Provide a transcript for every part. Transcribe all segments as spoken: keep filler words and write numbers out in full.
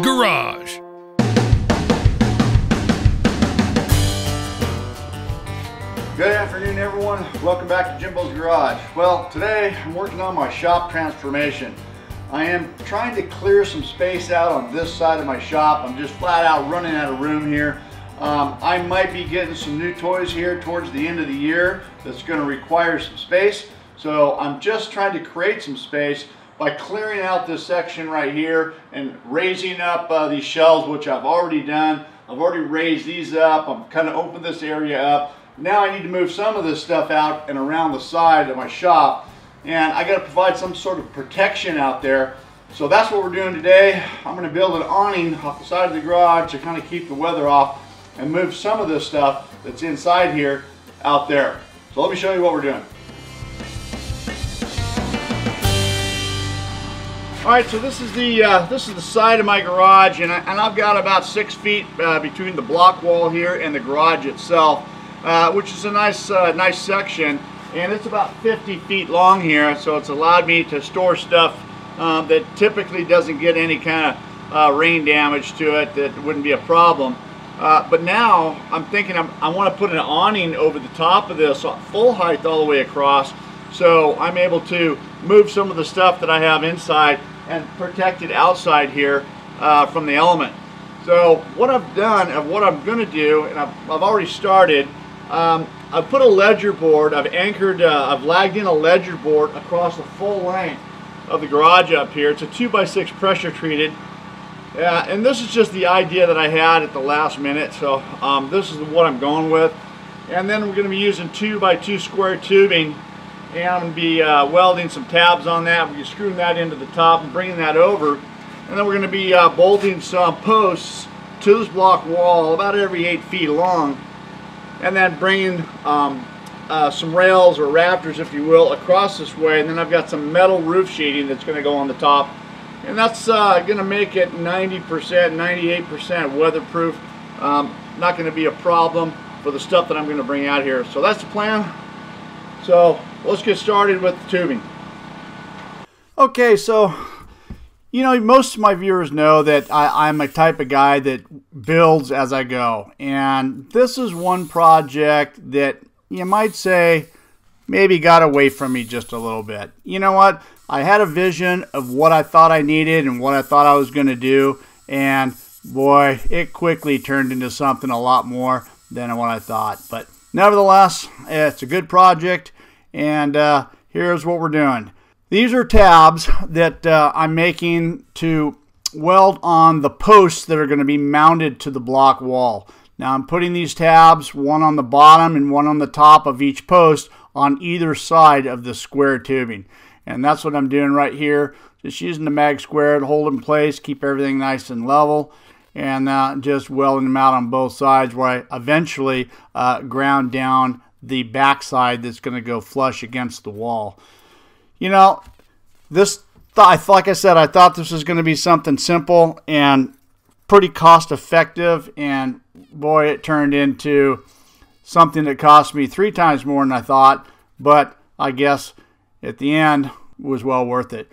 Jimbo's Garage. Good afternoon, everyone. Welcome back to Jimbo's Garage. Well, today I'm working on my shop transformation. I am trying to clear some space out on this side of my shop. I'm just flat out running out of room here. Um, I might be getting some new toys here towards the end of the year that's going to require some space. So I'm just trying to create some space by clearing out this section right here and raising up uh, these shelves, which I've already done. I've already raised these up. I've kind of opened this area up. Now I need to move some of this stuff out and around the side of my shop. And I got to provide some sort of protection out there. So that's what we're doing today. I'm going to build an awning off the side of the garage to kind of keep the weather off and move some of this stuff that's inside here out there. So let me show you what we're doing. All right, so this is the uh, this is the side of my garage, and, I, and I've got about six feet uh, between the block wall here and the garage itself, uh, which is a nice uh, nice section, and it's about fifty feet long here. So it's allowed me to store stuff um, that typically doesn't get any kind of uh, rain damage to it. That wouldn't be a problem. Uh, but now I'm thinking I'm, I want to put an awning over the top of this full height all the way across, so I'm able to move some of the stuff that I have inside and protect it outside here uh, from the element. So what I've done and what I'm going to do, and I've, I've already started, um, I've put a ledger board, I've anchored, uh, I've lagged in a ledger board across the full length of the garage up here. It's a two by six pressure treated. Yeah, and this is just the idea that I had at the last minute, so um, this is what I'm going with. And then we're going to be using two by two square tubing, and I'm going to be uh, welding some tabs on that. We're screwing that into the top and bringing that over, and then we're going to be uh, bolting some posts to this block wall about every eight feet long, and then bringing um, uh, some rails or rafters, if you will, across this way. And then I've got some metal roof sheeting that's going to go on the top. And that's uh, going to make it ninety percent, ninety-eight percent weatherproof. Um, not going to be a problem for the stuff that I'm going to bring out here. So that's the plan. So let's get started with the tubing. Okay, so, you know, most of my viewers know that I, I'm a type of guy that builds as I go. And this is one project that you might say maybe got away from me just a little bit. You know what? I had a vision of what I thought I needed and what I thought I was going to do, and boy, it quickly turned into something a lot more than what I thought. But nevertheless, it's a good project, and uh, here's what we're doing. These are tabs that uh, I'm making to weld on the posts that are going to be mounted to the block wall. Now I'm putting these tabs, one on the bottom and one on the top of each post, on either side of the square tubing. And that's what I'm doing right here. Just using the mag square to hold it in place, keep everything nice and level, and uh, just welding them out on both sides, where I eventually uh, ground down the backside that's going to go flush against the wall. You know, this, th like I said, I thought this was going to be something simple and pretty cost effective, and boy, it turned into something that cost me three times more than I thought, but I guess at the end was well worth it.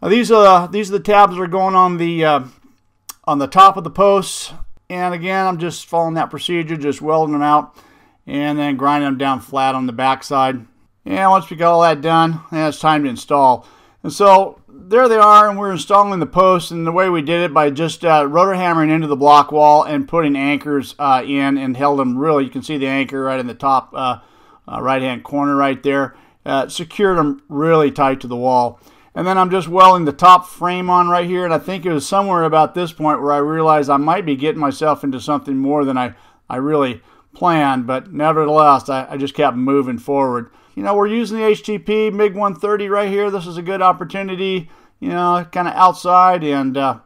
Now these are these are the tabs that are going on the uh, on the top of the posts, and again I'm just following that procedure, just welding them out and then grinding them down flat on the backside. And once we got all that done, yeah, it's time to install. And so there they are, and we're installing the posts. And the way we did it by just uh, rotor hammering into the block wall and putting anchors uh, in and held them really. You can see the anchor right in the top uh, uh, right-hand corner right there. Uh, secured them really tight to the wall. And then I'm just welding the top frame on right here. And I think it was somewhere about this point where I realized I might be getting myself into something more than I, I really planned. But nevertheless, I, I just kept moving forward. You know, we're using the H T P MiG one thirty right here. This is a good opportunity, you know, kind of outside, and uh,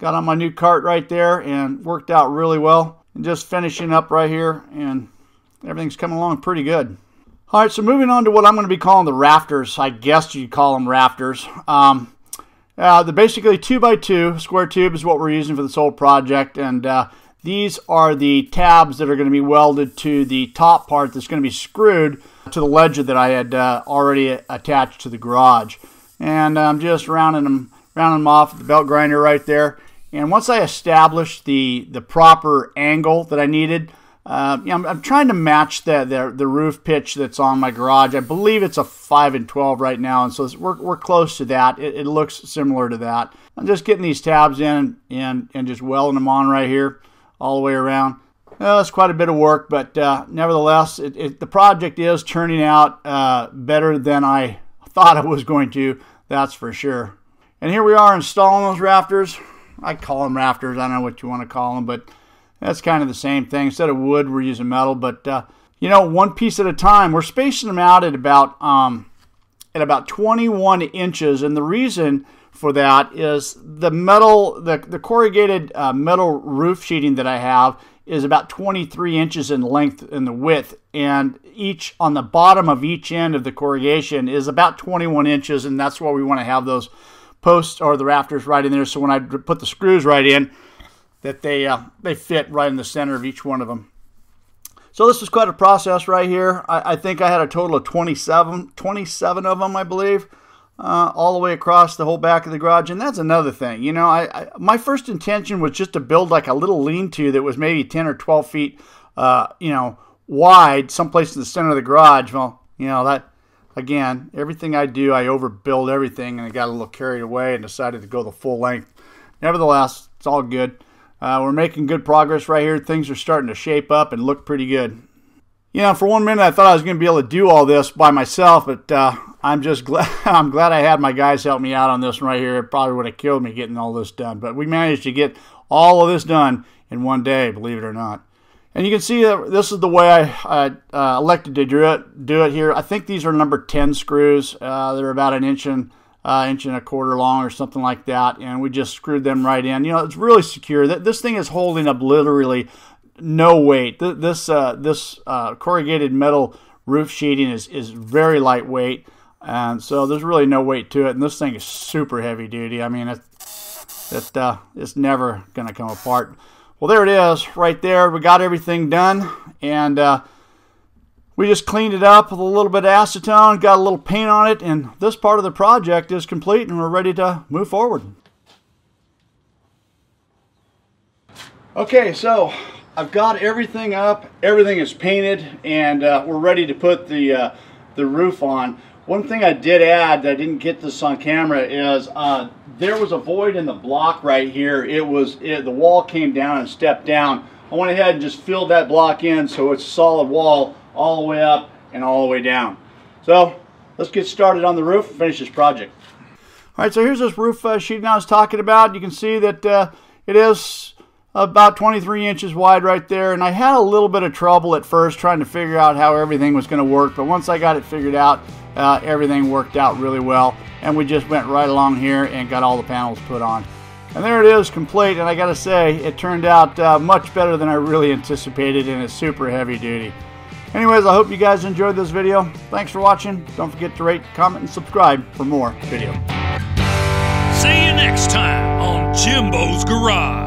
got on my new cart right there and worked out really well. And just finishing up right here, and everything's coming along pretty good. All right, so moving on to what I'm going to be calling the rafters. I guess you'd call them rafters. Um, uh, they're basically two by two square tube is what we're using for this whole project, and uh, these are the tabs that are going to be welded to the top part that's going to be screwed to the ledger that I had uh, already attached to the garage. And I'm um, just rounding them, rounding them off with the belt grinder right there. And once I established the, the proper angle that I needed, uh, you know, I'm, I'm trying to match the, the, the roof pitch that's on my garage. I believe it's a five and twelve right now, and so it's, we're, we're close to that. It, it looks similar to that. I'm just getting these tabs in and, and just welding them on right here all the way around. Well, it's quite a bit of work, but uh, nevertheless, it, it, the project is turning out uh, better than I thought it was going to, that's for sure. And here we are installing those rafters. I call them rafters, I don't know what you want to call them, but that's kind of the same thing. Instead of wood, we're using metal, but uh, you know, one piece at a time. We're spacing them out at about um, at about twenty-one inches, and the reason for that is the metal, the, the corrugated uh, metal roof sheeting that I have is about twenty-three inches in length and the width, and each on the bottom of each end of the corrugation is about twenty-one inches, and that's why we want to have those posts or the rafters right in there, so when I put the screws right in, that they uh, they fit right in the center of each one of them. So this was quite a process right here. I, I think I had a total of twenty-seven of them, I believe, uh, all the way across the whole back of the garage. And that's another thing, you know, I, I my first intention was just to build like a little lean-to that was maybe ten or twelve feet, uh, you know, wide, someplace in the center of the garage. Well, you know, that again, everything I do, I overbuild everything, and I got a little carried away and decided to go the full length. Nevertheless, it's all good. Uh, we're making good progress right here. Things are starting to shape up and look pretty good. You know, for one minute I thought I was going to be able to do all this by myself, but uh, I'm just glad I'm glad I had my guys help me out on this one right here. It probably would have killed me getting all this done, but we managed to get all of this done in one day, believe it or not. And you can see that this is the way I, I uh, elected to do it, do it here. I think these are number ten screws. Uh, they're about an inch and, uh, inch and a quarter long or something like that. And we just screwed them right in. You know, it's really secure. This thing is holding up literally no weight. This, uh, this uh, corrugated metal roof sheeting is, is very lightweight. And so there's really no weight to it. And this thing is super heavy duty. I mean, it's, it, uh, it's never going to come apart. Well, there it is right there. We got everything done, and uh, we just cleaned it up with a little bit of acetone, got a little paint on it, and this part of the project is complete, and we're ready to move forward. Okay, so I've got everything up, everything is painted, and uh, we're ready to put the, uh, the roof on. One thing I did add that I didn't get this on camera is uh, there was a void in the block right here. It was it, the wall came down and stepped down. I went ahead and just filled that block in so it's a solid wall all the way up and all the way down. So let's get started on the roof and finish this project. All right, so here's this roof uh, sheeting I was talking about. You can see that uh, it is about twenty-three inches wide right there, and I had a little bit of trouble at first trying to figure out how everything was going to work, but once I got it figured out, Uh, everything worked out really well, and we just went right along here and got all the panels put on, and there it is, complete. And I gotta say, it turned out uh, much better than I really anticipated, and it's super heavy duty. Anyways, I hope you guys enjoyed this video. Thanks for watching. Don't forget to rate, comment, and subscribe for more video. See you next time on Jimbo's Garage.